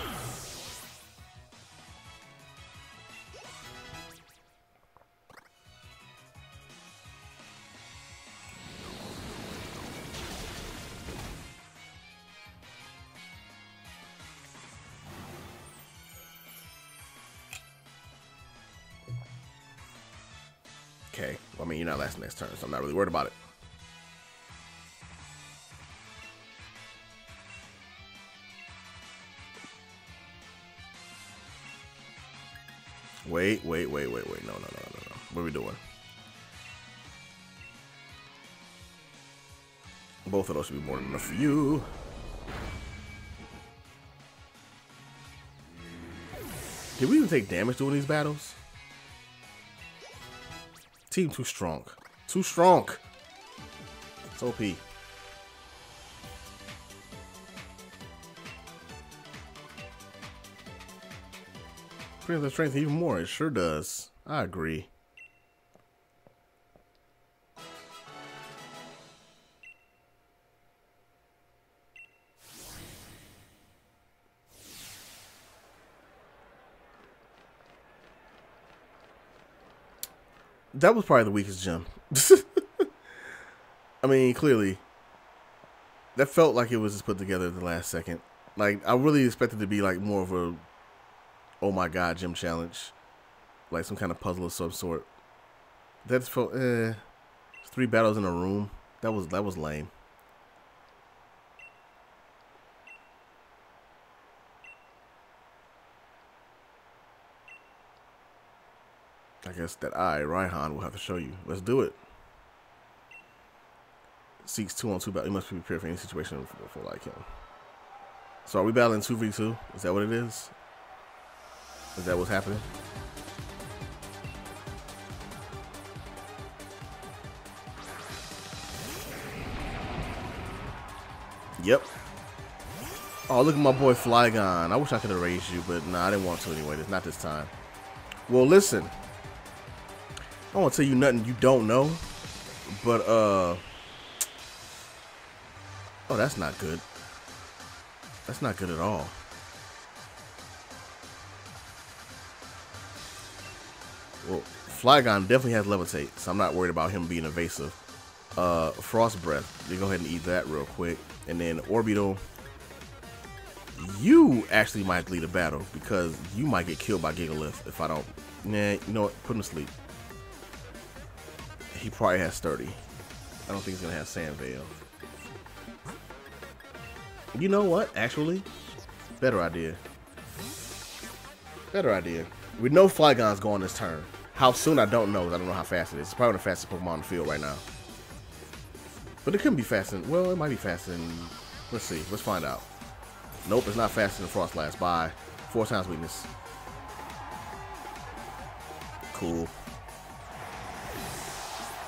Okay, well, I mean, you're not last next turn, so I'm not really worried about it. Wait, wait, wait, wait, wait. No, no, no, no, no. What are we doing? Both of those should be more than enough for you. Did we even take damage doing these battles? Team too strong. Too strong. It's O P. Brings the strength even more. It sure does. I agree. That was probably the weakest gym. I mean, clearly, that felt like it was just put together at the last second. Like, I really expected it to be, like, more of a, oh my god, gym challenge. Like, some kind of puzzle of some sort. That's felt, eh. Three battles in a room. That was, that was lame. I guess that I, Raihan, will have to show you. Let's do it. Seeks two on two battle. You must be prepared for any situation before like him. So are we battling two v two? Is that what it is? Is that what's happening? Yep. Oh, look at my boy Flygon. I wish I could have raised you, but nah, I didn't want to anyway. It's not this time. Well, listen. I won't tell you nothing you don't know, but uh, oh, that's not good. That's not good at all. Well, Flygon definitely has Levitate, so I'm not worried about him being evasive. Uh, Frost Breath, you go ahead and eat that real quick, and then Orbeetle. You actually might lead a battle because you might get killed by Gigalith if I don't. Nah, you know what? Put him to sleep. He probably has thirty. I don't think he's gonna have Sand Veil. You know what? Actually, better idea. Better idea. We know Flygon's going this turn. How soon? I don't know. I don't know how fast it is. It's probably one of the fastest Pokemon on the field right now. But it couldn't be faster. Than, well, it might be faster. Than, let's see. Let's find out. Nope, it's not faster than Froslass by four times weakness. Cool.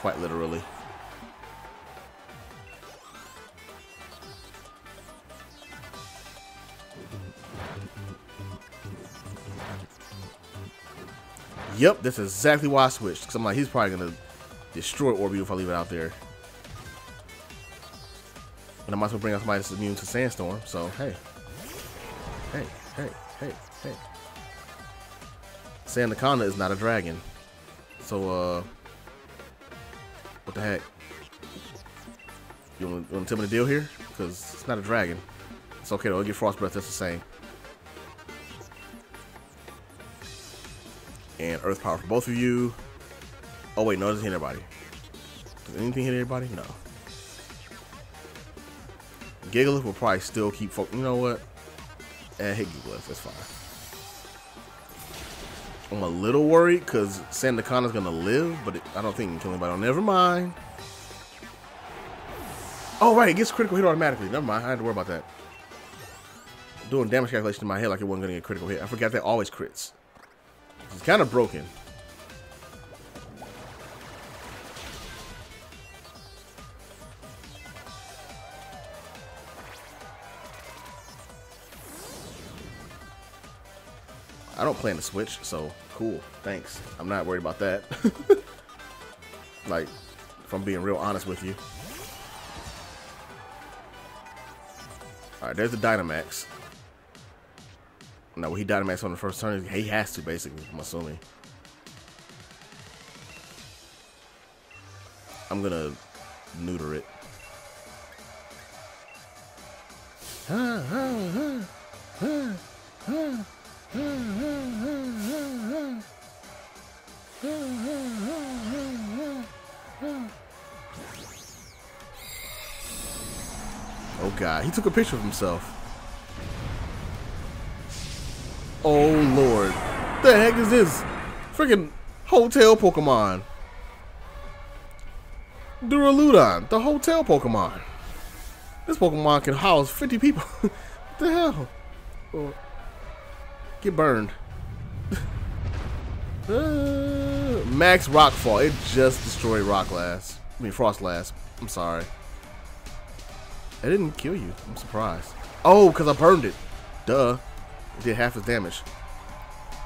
Quite literally. Yep, that's exactly why I switched. Because I'm like, he's probably going to destroy Orbeetle if I leave it out there. And I might as well bring out somebody that's immune to Sandstorm. So, hey. Hey, hey, hey, hey. Sandaconda is not a dragon. So, uh... what the heck? You want to tell me the deal here? Because it's not a dragon. It's okay though. I'll get Frost Breath. That's the same. And Earth Power for both of you. Oh wait, no, it doesn't hit everybody. Does anything hit everybody? No. Gigalith will probably still keep. Fo you know what? Eh, hit Gigalith. That's fine. I'm a little worried because Sandaconda's gonna live, but it, I don't think he can kill anybody. Oh, never mind. Oh right, it gets critical hit automatically. Never mind. I had to worry about that. I'm doing damage calculation in my head like it wasn't gonna get critical hit. I forgot that always crits. It's kind of broken. I don't plan to switch, so cool. Thanks. I'm not worried about that. Like, if I'm being real honest with you. Alright, there's the Dynamax. No, he Dynamax on the first turn. He has to, basically, I'm assuming. I'm gonna neuter it. Oh god, he took a picture of himself. Oh lord, the heck is this? Freaking hotel Pokemon. Duraludon, the hotel Pokemon. This Pokemon can house fifty people. What the hell? Oh. Get burned. uh, max Rockfall, it just destroyed Rocklass. I mean Frostlass, I'm sorry. It didn't kill you, I'm surprised. Oh, because I burned it, duh. It did half his damage.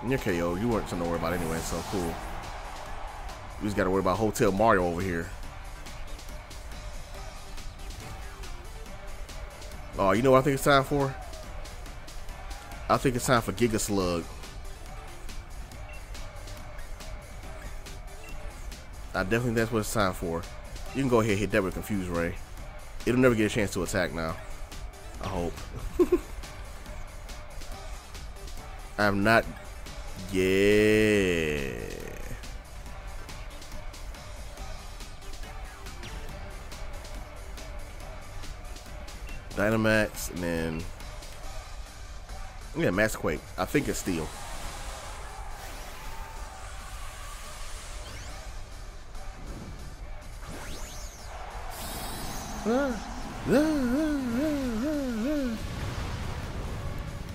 And your K O, you weren't something to worry about anyway, so cool. We just gotta worry about Hotel Mario over here. Oh, you know what I think it's time for? I think it's time for Giga Slug. I definitely think that's what it's time for. You can go ahead and hit that with Confuse Ray. It'll never get a chance to attack now. I hope. I'm not... Yeah. Dynamax, and then... Yeah, Max Quake. I think it's Steel.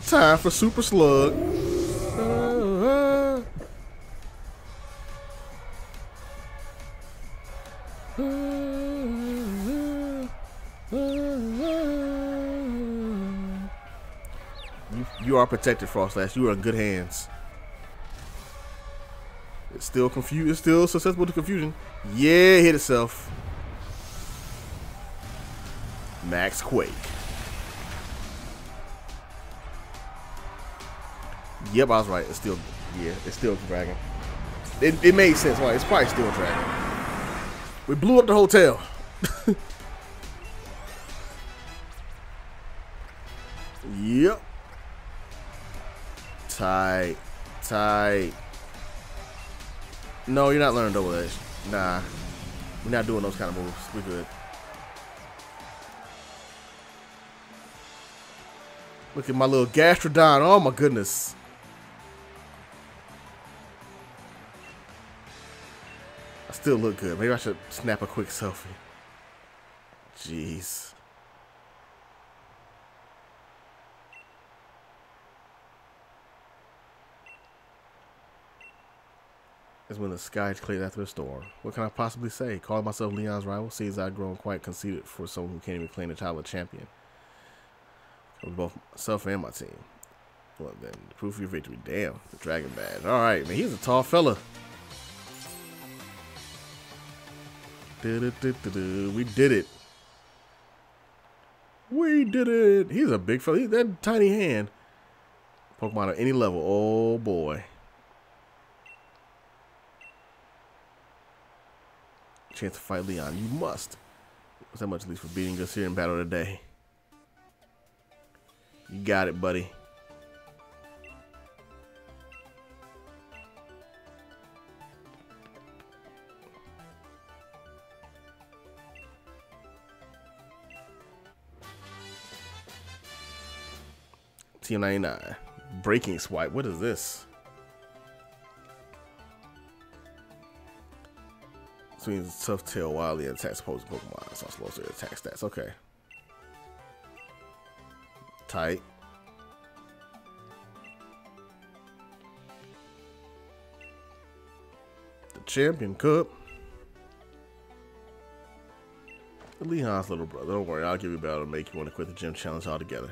Time for Super Slug. You, you are protected, Froslass. You are in good hands. It's still confused. It's still susceptible to confusion. Yeah, it hit itself. Max Quake. Yep, I was right. It's still, yeah, it's still dragon. It, it made sense. Why? It's probably still dragon. We blew up the hotel. Yep. Tight, tight. No, you're not learning double edge. Nah, we're not doing those kind of moves. We're good. Look at my little Gastrodon. Oh my goodness. I still look good. Maybe I should snap a quick selfie. Jeez. It's when the sky is cleared after the storm. What can I possibly say? Calling myself Leon's rival seems I've grown quite conceited for someone who can't even claim the title of champion. Both myself and my team. Well then, the proof of your victory. Damn, the dragon badge. All right, man, he's a tall fella. Du-du-du-du-du. We did it. We did it. He's a big fella. He's that tiny hand. Pokemon at any level. Oh boy. Chance to fight Leon. You must. What's that much at least for beating us here in battle today? You got it, buddy. T M ninety-nine. Breaking swipe. What is this? Swings tough tail wildly and attacks opposing Pokemon. So slow to attack stats. Okay. Tight. The Champion Cup. Leon's little brother. Don't worry, I'll give you a battle to make you want to quit the gym challenge altogether.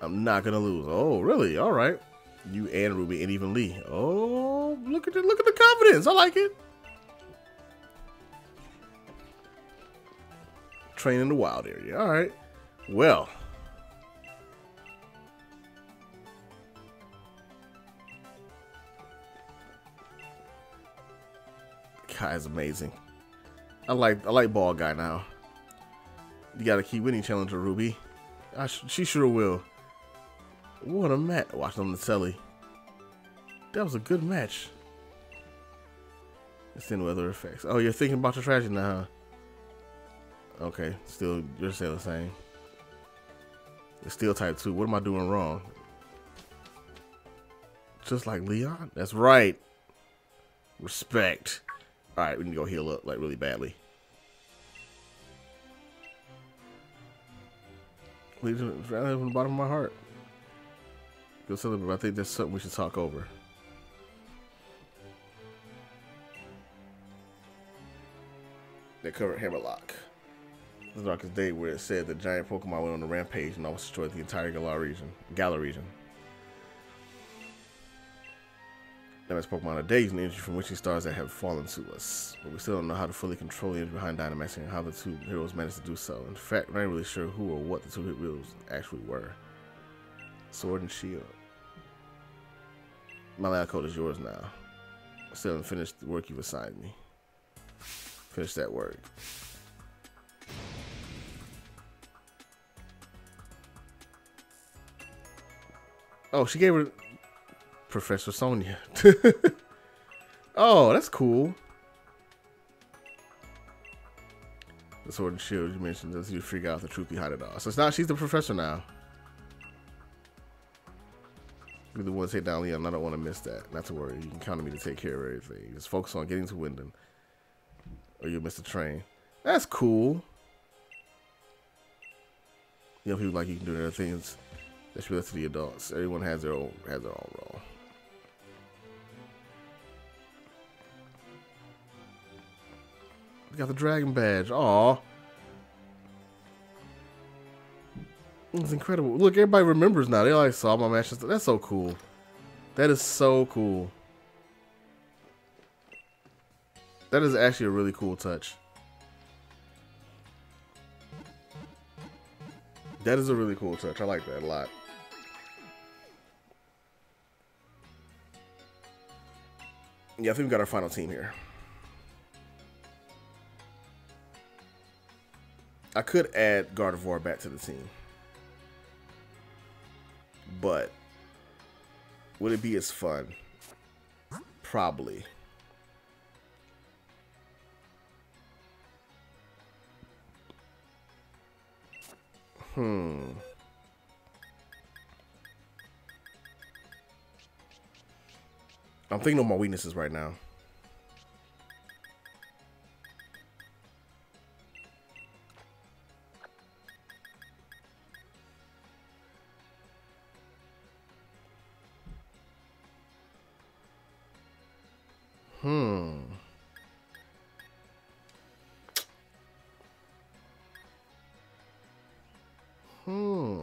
I'm not gonna lose. Oh, really? All right. You and Ruby and even Lee. Oh, look at the look at the confidence. I like it. Train in the wild area. All right. Well, guy is amazing. I like I like ball guy now. You gotta keep winning, Challenger Ruby. I sh she sure will. What a match! Watching on the telly. That was a good match. It's in weather effects. Oh, you're thinking about the tragedy now, huh? Okay, still you're saying the same. It's still type two. What am I doing wrong? Just like Leon? That's right. Respect. All right, we need to go heal up, like, really badly. Leave it from the bottom of my heart. Go celebrate, but I think that's something we should talk over. They covered Hammerlock. The Darkest Day, where it said the giant Pokemon went on a rampage and almost destroyed the entire Galar region. Galar region. Now it's Pokemon a day using the energy from wishing stars that have fallen to us. But we still don't know how to fully control the energy behind Dynamaxing and how the two heroes managed to do so. In fact, we're not really sure who or what the two heroes actually were. Sword and Shield. My lab code is yours now. I still haven't finished the work you've assigned me. Finish that word. Oh, she gave her Professor Sonia. Oh, that's cool. The sword and shield you mentioned does you figure out the truth behind it all. So it's not she's the professor now. You're the one to take down Leon. I don't want to miss that. Not to worry. You can count on me to take care of everything. Just focus on getting to Wyndham, or you'll miss the train. That's cool. You know, people like you can do other things. That's left to the adults. Everyone has their own has their own role. We got the dragon badge. Aw, it's incredible. Look, everybody remembers now. They like saw my matches. That's so cool. That is so cool. That is actually a really cool touch. That is a really cool touch. I like that a lot. Yeah, I think we got our final team here. I could add Gardevoir back to the team. But would it be as fun? Probably. Hmm. I'm thinking of my weaknesses right now. Hmm. Hmm.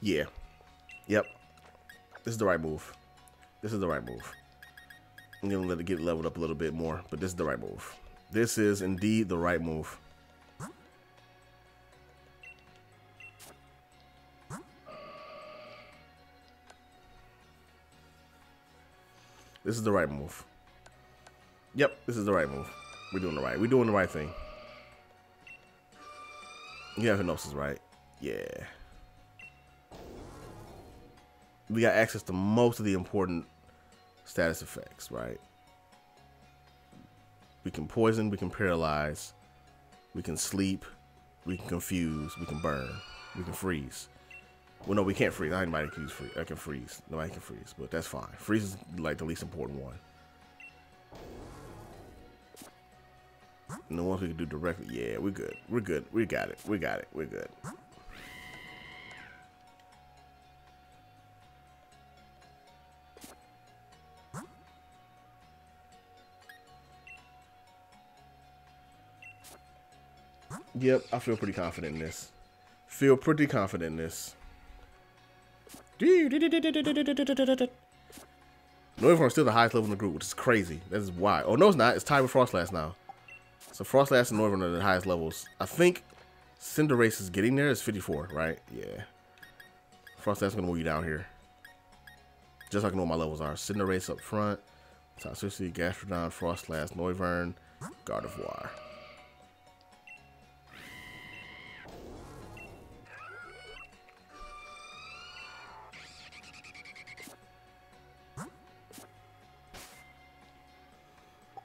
Yeah. Yep. This is the right move. This is the right move. I'm gonna let it get leveled up a little bit more, but this is the right move. This is indeed the right move. This is the right move. Yep, this is the right move. We're doing the right. We're doing the right thing. Yeah, Hypnosis is right. Yeah. We got access to most of the important status effects, right? We can poison, we can paralyze, we can sleep, we can confuse, we can burn, we can freeze. Well, no, we can't freeze. I anybody can use freeze. I can freeze. Nobody can freeze, but that's fine. Freeze is like the least important one. And the ones we can do directly, yeah, we're good. We're good. We got it. We got it. We're good. Yep, I feel pretty confident in this. Feel pretty confident in this. Noivern is still the highest level in the group, which is crazy. That is why. Oh, no, it's not. It's tied with Froslass now. So Froslass and Noivern are the highest levels. I think Cinderace is getting there. It's fifty-four, right? Yeah. Froslass is going to move you down here. Just so I can know what my levels are. Cinderace up front. Toxapex, Gastrodon, Froslass, Noivern, Gardevoir.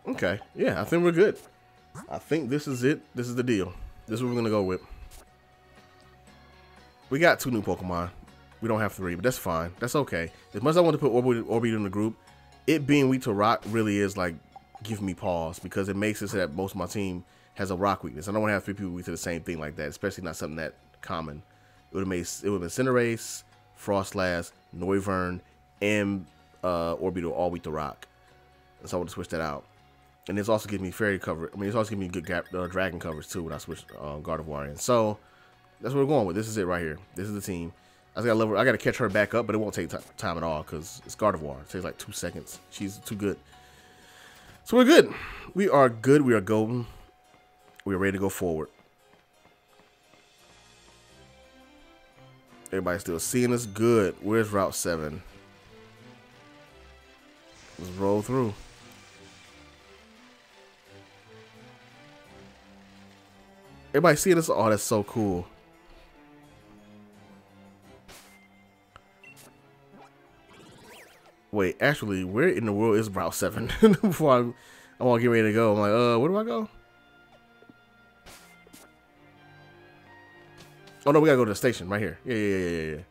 Okay, yeah, I think we're good. I think this is it. This is the deal. This is what we're going to go with. We got two new Pokemon. We don't have three, but that's fine. That's okay. As much as I want to put Orbe Orbeetle in the group, it being weak to rock really is like giving me pause because it makes it so that most of my team has a rock weakness. I don't want to have three people weak to the same thing like that, especially not something that common. It would have made it would have been Cinderace, Froslass, Noivern, and uh, Orbeetle all weak to rock. And so I would switch that out. And it's also giving me fairy cover. I mean, it's also giving me good gap, uh, dragon covers too when I switch uh, Gardevoir in. So that's what we're going with. This is it right here. This is the team. I got to level. I got to catch her back up, but it won't take time at all because it's Gardevoir. It takes like two seconds. She's too good. So we're good. We are good. We are golden. We are ready to go forward. Everybody's still seeing us. Good. Where's Route seven? go through. Everybody see this? Oh, that's so cool. Wait, actually, where in the world is Route seven? Before I, I want to get ready to go, I'm like, uh, where do I go? Oh no, we gotta go to the station right here. Yeah, yeah, yeah, yeah, yeah.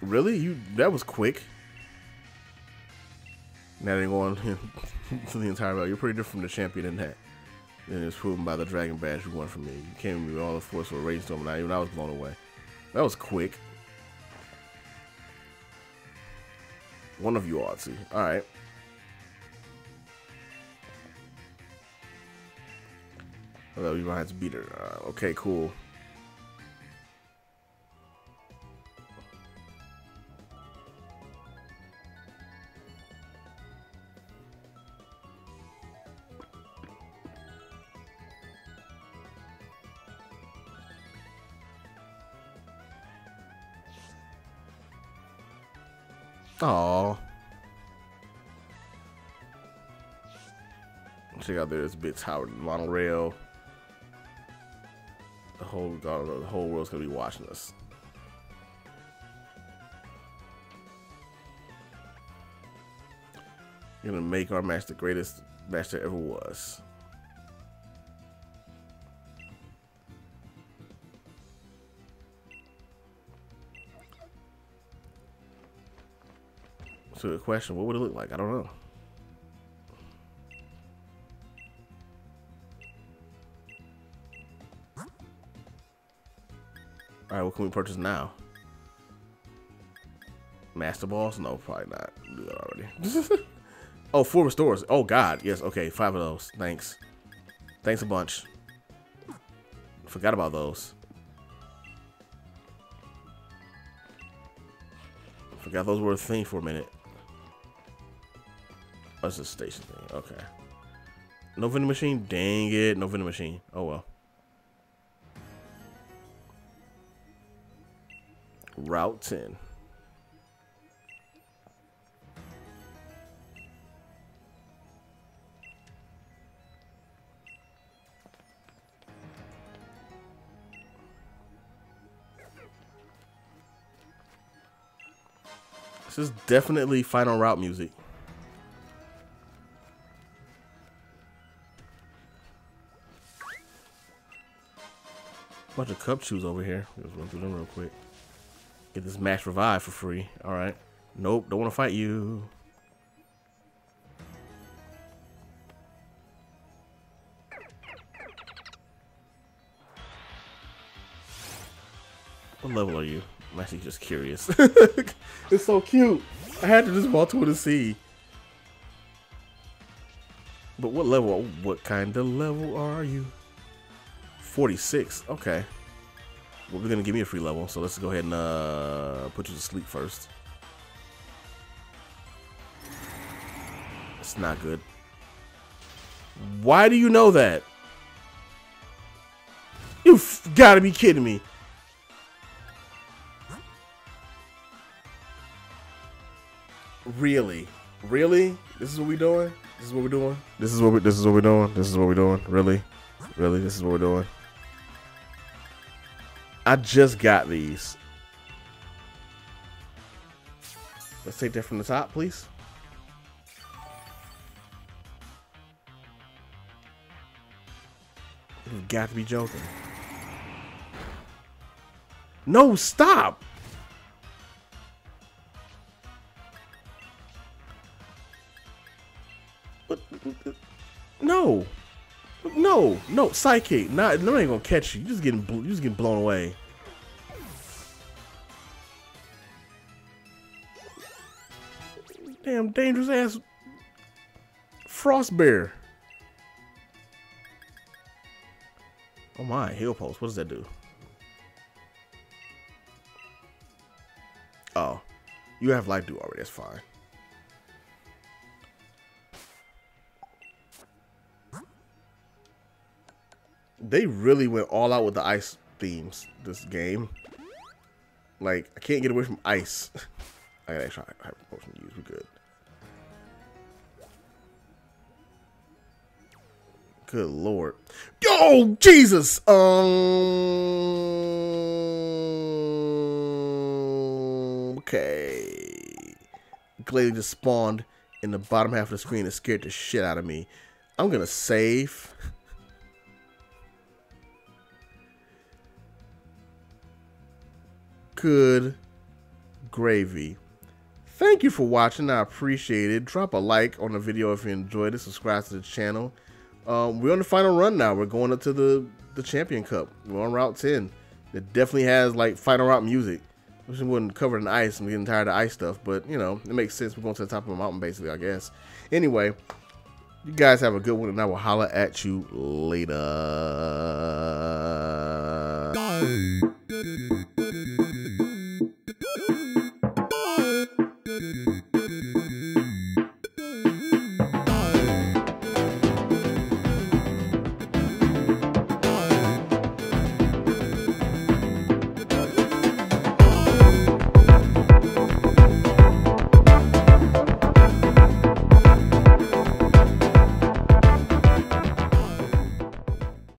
Really? You? That was quick. Now they're going to the entire route. You're pretty different from the champion in that. And it's proven by the dragon badge you won from me. You came with all the force of a rainstorm, and I, even I was blown away. That was quick. One of you, Artsy. All right. Although you might have to beat her. Uh, okay, cool. Aww. Check out there, this big tower, the monorail. The whole, God, the whole world's gonna be watching us. You're gonna make our match the greatest match there ever was. To the question, what would it look like? I don't know. Alright, what can we purchase now? Master Balls? No, probably not. Do that already. Oh, four restores. Oh, God. Yes, okay. Five of those. Thanks. Thanks a bunch. Forgot about those. Forgot those were a thing for a minute. That's the station thing. Okay. No vending machine? Dang it. No vending machine. Oh, well. Route ten. This is definitely final route music. Bunch of cup chews over here. Let's run through them real quick. Get this match revived for free. All right. Nope. Don't want to fight you. What level are you? I'm actually just curious. It's so cute. I had to just walk to it to see. But what level? What kind of level are you? forty-six. Okay. Well, they're gonna give me a free level, so let's go ahead and uh, put you to sleep first. It's not good. Why do you know that? You've gotta be kidding me. Really? Really? This is what we doing? This is what we're doing? This is what we this is what we're doing? This is what we're doing? Really? Really? This is what we're doing? I just got these. Let's take that from the top, please. You've got to be joking. No, stop! No. No, no, Psychic. Not, no, ain't gonna catch you. You just getting, you just getting blown away. Damn, dangerous ass Frost Bear. Oh my, Heal Pulse. What does that do? Oh, you have Life Dew already. That's fine. they really went all out with the ice themes this game. Like, I can't get away from ice. I gotta actually have a potion to use. We're good. Good lord. Oh, Jesus! Um. Okay. Glalie just spawned in the bottom half of the screen and scared the shit out of me. I'm gonna save. Good gravy. Thank you for watching. I appreciate it. Drop a like on the video if you enjoyed it. Subscribe to the channel. Um, we're on the final run now. We're going up to the, the Champion Cup. We're on Route ten. It definitely has, like, final route music. Which wouldn't cover in ice. I'm getting tired of ice stuff. But, you know, it makes sense. We're going to the top of a mountain, basically, I guess. Anyway, you guys have a good one, and I will holler at you later. Go.